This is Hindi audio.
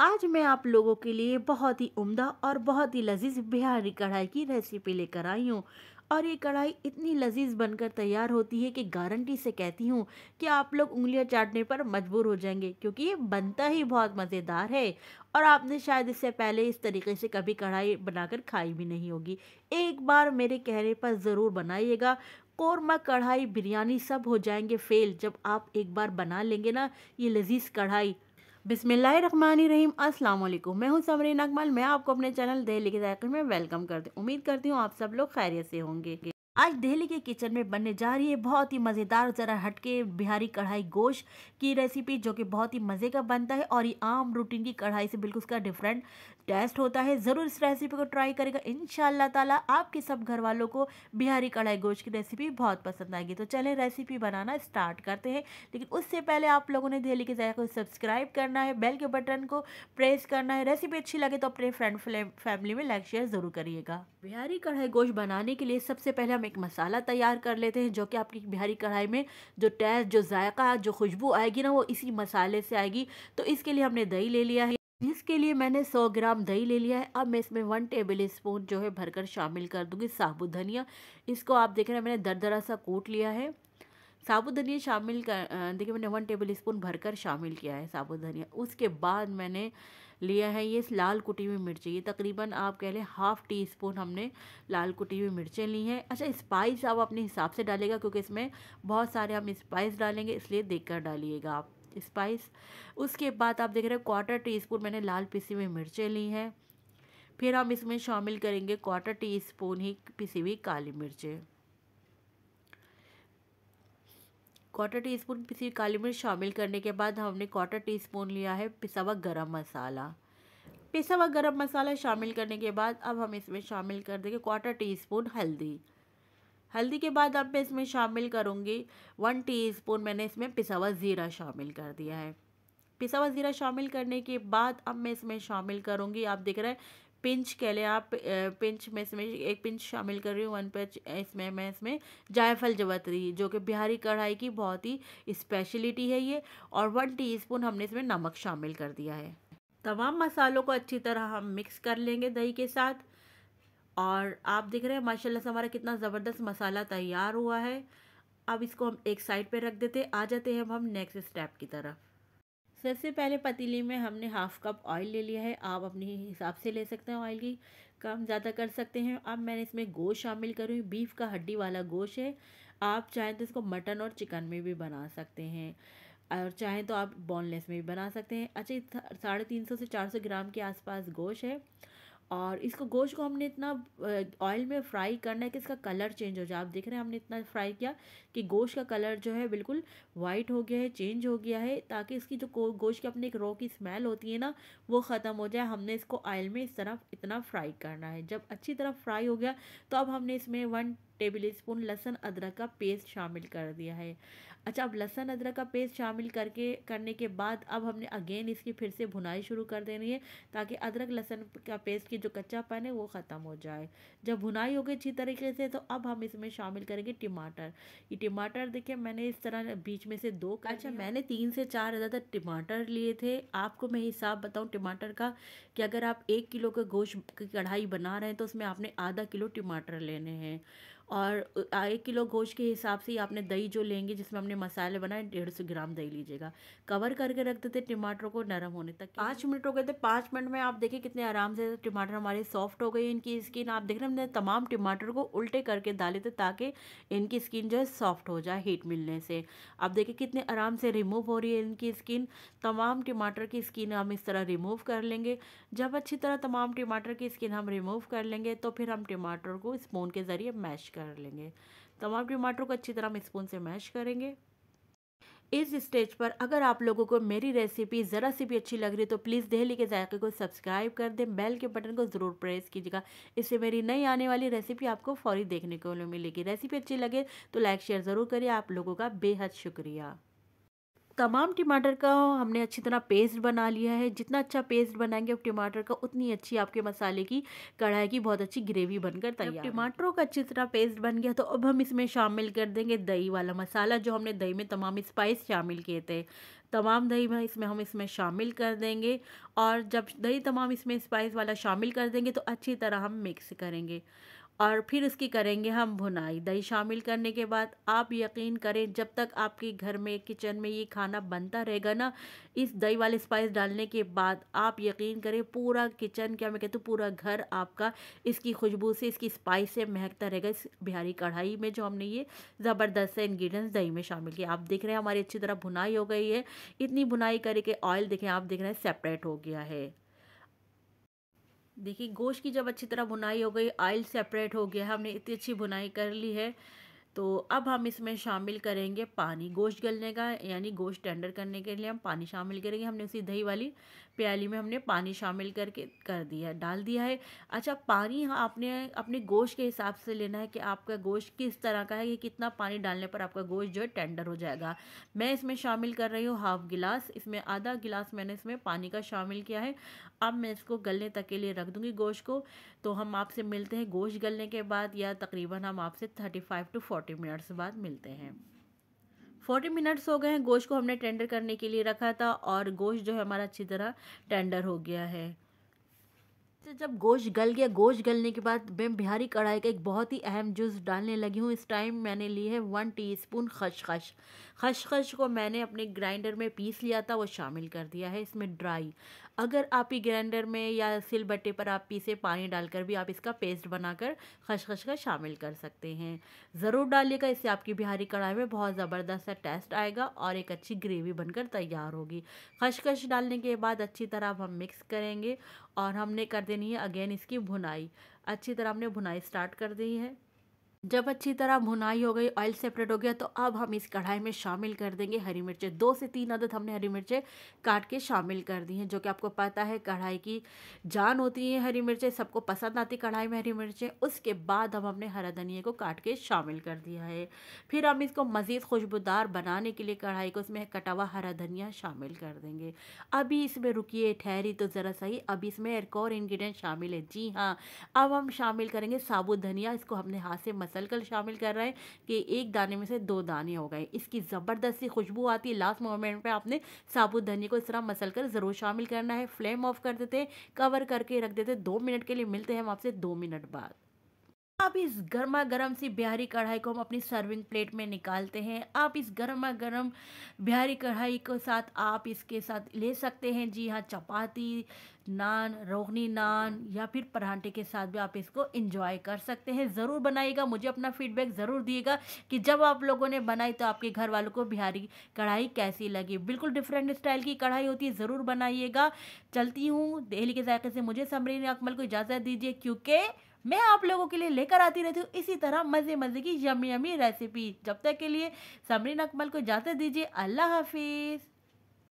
आज मैं आप लोगों के लिए बहुत ही उम्दा और बहुत ही लजीज बिहारी कढ़ाई की रेसिपी लेकर आई हूँ। और ये कढ़ाई इतनी लजीज बनकर तैयार होती है कि गारंटी से कहती हूँ कि आप लोग उंगलियाँ चाटने पर मजबूर हो जाएंगे, क्योंकि ये बनता ही बहुत मज़ेदार है और आपने शायद इससे पहले इस तरीके से कभी कढ़ाई बनाकर खाई भी नहीं होगी। एक बार मेरे कहने पर ज़रूर बनाइएगा। कोरमा, कढ़ाई, बिरयानी सब हो जाएंगे फेल जब आप एक बार बना लेंगे ना ये लजीज कढ़ाई। बिस्मिल्लाहिर्रहमानिर्रहीम, अस्सलाम वालेकुम। मैं हूं समरीन अकमल। मैं आपको अपने चैनल दिल्ली के जायके में वेलकम करती हूं। उम्मीद करती हूं आप सब लोग खैरियत से होंगे। आज दिल्ली के किचन में बनने जा रही है बहुत ही मज़ेदार ज़रा हटके बिहारी कढ़ाई गोश्त की रेसिपी, जो कि बहुत ही मज़े का बनता है और ये आम रूटीन की कढ़ाई से बिल्कुल उसका डिफरेंट टेस्ट होता है। ज़रूर इस रेसिपी को ट्राई करेगा, इंशाल्लाह ताला आपके सब घर वालों को बिहारी कढ़ाई गोश्त की रेसिपी बहुत पसंद आएगी। तो चलें रेसिपी बनाना स्टार्ट करते हैं, लेकिन उससे पहले आप लोगों ने दिल्ली के जायके को सब्सक्राइब करना है, बेल के बटन को प्रेस करना है। रेसिपी अच्छी लगे तो अपने फ्रेंड फैमिली में लाइक शेयर ज़रूर करिएगा। बिहारी कढ़ाई गोश्त बनाने के लिए सबसे पहले एक मसाला तैयार कर लेते हैं, जो कि आपकी बिहारी कढ़ाई में जो टेस्ट, जो जायका, जो खुशबू आएगी ना वो इसी मसाले से आएगी। तो इसके लिए हमने दही ले लिया है, जिसके लिए मैंने 100 ग्राम दही ले लिया है। अब मैं इसमें 1 टेबल स्पून जो है भरकर शामिल कर दूंगी साबुत धनिया। इसको आप देख रहे हैं मैंने दरदरा सा कूट लिया है। साबुत धनिया शामिल कर, देखिए मैंने 1 टेबल स्पून भरकर शामिल किया है साबुत धनिया। उसके बाद मैंने लिया है ये लाल कुटी हुई मिर्ची, ये तकरीबन आप कह लें 1/2 टी स्पून हमने लाल कुटी हुई मिर्चें ली हैं। अच्छा, स्पाइस आप अपने हिसाब से डालेगा, क्योंकि इसमें बहुत सारे हम स्पाइस डालेंगे, इसलिए देखकर डालिएगा आप स्पाइस। उसके बाद आप देख रहे हैं 1/4 टी स्पून मैंने लाल पिसी हुई मिर्चें ली हैं। फिर हम इसमें शामिल करेंगे 1/4 टी स्पून ही पिसी हुई काली मिर्चें। 1/4 टी स्पून पिसी काली मिर्च शामिल करने के बाद हमने 1/4 टी स्पून लिया है पिसा हुआ गरम मसाला। पिसा हुआ गरम मसाला शामिल करने के बाद अब हम इसमें शामिल कर देंगे 1/4 टी स्पून हल्दी। हल्दी के बाद अब मैं इसमें शामिल करूँगी 1 टी स्पून मैंने इसमें पिसा हुआ ज़ीरा शामिल कर दिया है। पिसा हुआ ज़ीरा शामिल करने के बाद अब मैं इसमें शामिल करूँगी, आप देख रहे हैं पिंच कह लें आप, पिंच में इसमें 1 पिंच शामिल कर रही हूँ, 1 पिंच इसमें मैं इसमें जायफल जवतरी, जो कि बिहारी कढ़ाई की बहुत ही स्पेशलिटी है ये। और 1 टीस्पून हमने इसमें नमक शामिल कर दिया है। तमाम मसालों को अच्छी तरह हम मिक्स कर लेंगे दही के साथ। और आप देख रहे हैं माशाल्लाह से हमारा कितना ज़बरदस्त मसाला तैयार हुआ है। अब इसको हम एक साइड पर रख देते, आ जाते हैं हम नेक्स्ट स्टेप की तरफ। सबसे पहले पतीली में हमने 1/2 कप ऑयल ले लिया है, आप अपने हिसाब से ले सकते हैं, ऑयल की कम ज़्यादा कर सकते हैं। अब मैंने इसमें गोश्त शामिल करी, बीफ का हड्डी वाला गोश्त है। आप चाहें तो इसको मटन और चिकन में भी बना सकते हैं और चाहें तो आप बोनलेस में भी बना सकते हैं। अच्छा, 350 से 400 ग्राम के आसपास गोश्त है और इसको गोश्त को हमने इतना ऑयल में फ्राई करना है कि इसका कलर चेंज हो जाए। आप देख रहे हैं हमने इतना फ्राई किया कि गोश्त का कलर जो है बिल्कुल वाइट हो गया है, चेंज हो गया है, ताकि इसकी जो गोश्त की अपनी एक रॉ की स्मेल होती है ना वो ख़त्म हो जाए। हमने इसको ऑयल में इस तरह इतना फ्राई करना है। जब अच्छी तरह फ्राई हो गया तो अब हमने इसमें 1 टेबल स्पून लहसुन अदरक का पेस्ट शामिल कर दिया है। अच्छा, अब लहसुन अदरक का पेस्ट शामिल करने के बाद अब हमने अगेन इसकी फिर से भुनाई शुरू कर देनी है, ताकि अदरक लहसुन का पेस्ट की जो कच्चापन है वो ख़त्म हो जाए। जब भुनाई हो गई अच्छी तरीके से तो अब हम इसमें शामिल करेंगे टमाटर। ये टमाटर देखिए मैंने इस तरह बीच में से दो, अच्छा मैंने 3 से 4 ज़्यादा टमाटर लिए थे। आपको मैं हिसाब बताऊँ टमाटर का, कि अगर आप 1 किलो के गोश्त की कढ़ाई बना रहे हैं तो उसमें आपने आधा किलो टमाटर लेने हैं। और 1 किलो गोश्त के हिसाब से आपने दही जो लेंगे जिसमें हमने मसाले बनाए 150 ग्राम दही लीजिएगा। कवर करके रख देते टमाटरों को नरम होने तक। 5 मिनट हो गए थे, 5 मिनट में आप देखिए कितने आराम से टमाटर हमारे सॉफ्ट हो गए। इनकी स्किन आप देख रहे हैं हमने तमाम टमाटर को उल्टे करके डाले थे ताकि इनकी स्किन जो है सॉफ्ट हो जाए हीट मिलने से। आप देखिए कितने आराम से रिमूव हो रही है इनकी स्किन। तमाम टमाटर की स्किन हम इस तरह रिमूव कर लेंगे। जब अच्छी तरह तमाम टमाटर की स्किन हम रिमूव कर लेंगे तो फिर हम टमाटर को स्पून के ज़रिए मैश कर लेंगे। तमाम टमाटर को अच्छी तरह हम स्पून से मैश करेंगे। इस स्टेज पर अगर आप लोगों को मेरी रेसिपी ज़रा सी भी अच्छी लग रही है तो प्लीज़ दिल्ली के जायके को सब्सक्राइब कर दें, बेल के बटन को ज़रूर प्रेस कीजिएगा, इससे मेरी नई आने वाली रेसिपी आपको फौरी देखने को मिलेगी। रेसिपी अच्छी लगे तो लाइक शेयर ज़रूर करिए। आप लोगों का बेहद शुक्रिया। तमाम टमाटर का हमने अच्छी तरह पेस्ट बना लिया है। जितना अच्छा पेस्ट बनाएंगे आप टमाटर का उतनी अच्छी आपके मसाले की कढ़ाई की बहुत अच्छी ग्रेवी बनकर तैयार है। टमाटरों का अच्छी तरह पेस्ट बन गया तो अब हम इसमें शामिल कर देंगे दही वाला मसाला, जो हमने दही में तमाम स्पाइस शामिल किए थे। तमाम दही इसमें हम इसमें शामिल कर देंगे। और जब दही तमाम इसमें स्पाइस वाला शामिल कर देंगे तो अच्छी तरह हम मिक्स करेंगे और फिर उसकी करेंगे हम भुनाई। दही शामिल करने के बाद आप यकीन करें जब तक आपके घर में किचन में ये खाना बनता रहेगा ना, इस दही वाले स्पाइस डालने के बाद आप यकीन करें पूरा किचन, क्या मैं कहती हूँ, पूरा घर आपका इसकी खुशबू से, इसकी स्पाइस से महकता रहेगा। इस बिहारी कढ़ाई में जो हमने ये ज़बरदस्त इंग्रेडिएंट्स दही में शामिल किया, आप देख रहे हैं हमारी अच्छी तरह भुनाई हो गई है। इतनी भुनाई करके ऑयल देखें, आप देख रहे हैं सेपरेट हो गया है। देखिए गोश्त की जब अच्छी तरह भुनाई हो गई, ऑयल सेपरेट हो गया, हमने इतनी अच्छी भुनाई कर ली है। तो अब हम इसमें शामिल करेंगे पानी। गोश्त गलने का यानी गोश्त टेंडर करने के लिए हम पानी शामिल करेंगे। हमने उसी दही वाली प्याली में हमने पानी शामिल करके कर दिया है, डाल दिया है। अच्छा पानी आपने अपने गोश्त के हिसाब से लेना है कि आपका गोश्त किस तरह का है, ये कितना पानी डालने पर आपका गोश्त जो है टेंडर हो जाएगा। मैं इसमें शामिल कर रही हूँ हाफ गिलास, इसमें आधा गिलास मैंने इसमें पानी का शामिल किया है। अब मैं इसको गलने तक के लिए रख दूँगी गोश्त को। तो हम आपसे मिलते हैं गोश्त गलने के बाद, या तकरीबन हम आपसे 35 to 40 मिनट्स बाद मिलते हैं। 40 मिनट्स हो गए हैं, गोश्त को हमने टेंडर करने के लिए रखा था और गोश्त जो है हमारा अच्छी तरह टेंडर हो गया है। जब गोश्त गल गया, गोश्त गलने के बाद मैं बिहारी कढ़ाई का एक बहुत ही अहम जूस डालने लगी हूँ। इस टाइम मैंने ली है 1 टीस्पून खसखस। खसखस को मैंने अपने ग्राइंडर में पीस लिया था, वो शामिल कर दिया है इसमें ड्राई। अगर आप ही ग्राइंडर में या सिलबट्टे पर आप पीसे पानी डालकर भी आप इसका पेस्ट बनाकर खसखस का शामिल कर सकते हैं। ज़रूर डालिएगा, इससे आपकी बिहारी कढ़ाई में बहुत ज़बरदस्त सा टेस्ट आएगा और एक अच्छी ग्रेवी बनकर तैयार होगी। खसखस डालने के बाद अच्छी तरह हम मिक्स करेंगे और हमने कर देनी है अगेन इसकी भुनाई। अच्छी तरह हमने भुनाई स्टार्ट कर दी है। जब अच्छी तरह भुनाई हो गई, ऑयल सेपरेट हो गया, तो अब हम इस कढ़ाई में शामिल कर देंगे हरी मिर्चें। 2 से 3 अदद हमने हरी मिर्चें काट के शामिल कर दी हैं, जो कि आपको पता है कढ़ाई की जान होती है हरी मिर्चें, सबको पसंद आती कढ़ाई में हरी मिर्चें। उसके बाद अब हमने हरा धनिया को काट के शामिल कर दिया है। फिर हम इसको मज़ीद खुशबूदार बनाने के लिए कढ़ाई को इसमें कटा हुआ हरा धनिया शामिल कर देंगे। अभी इसमें रुकिए, ठहरी तो ज़रा सही, अभी इसमें एक और इन्ग्रीडियंट शामिल है। जी हाँ, अब हम शामिल करेंगे साबुत धनिया। इसको हमने हाथ से मसलकर शामिल कर रहे हैं कि एक दाने में से 2 दाने हो गए। इसकी ज़बरदस्त सी खुशबू आती है। लास्ट मोमेंट पे आपने साबुत धनिया को इस तरह मसलकर ज़रूर शामिल करना है। फ्लेम ऑफ कर देते हैं, कवर करके रख देते हैं 2 मिनट के लिए। मिलते हैं हम आपसे 2 मिनट बाद। आप इस गर्मा गर्म सी बिहारी कढ़ाई को हम अपनी सर्विंग प्लेट में निकालते हैं। आप इस गर्मा गर्म बिहारी कढ़ाई के साथ आप इसके साथ ले सकते हैं, जी हाँ, चपाती नान, रोगनी नान या फिर परांठे के साथ भी आप इसको एंजॉय कर सकते हैं। ज़रूर बनाइएगा, मुझे अपना फीडबैक ज़रूर दिएगा कि जब आप लोगों ने बनाई तो आपके घर वालों को बिहारी कढ़ाई कैसी लगी। बिल्कुल डिफरेंट स्टाइल की कढ़ाई होती है, ज़रूर बनाइएगा। चलती हूँ, दिल्ली के जायके से मुझे समरीन अकमल को इजाज़त दीजिए, क्योंकि मैं आप लोगों के लिए लेकर आती रहती हूँ इसी तरह मज़े की यमी रेसिपी। जब तक के लिए समरीन अकमल को इजाज़त दीजिए। अल्लाह हाफिज़।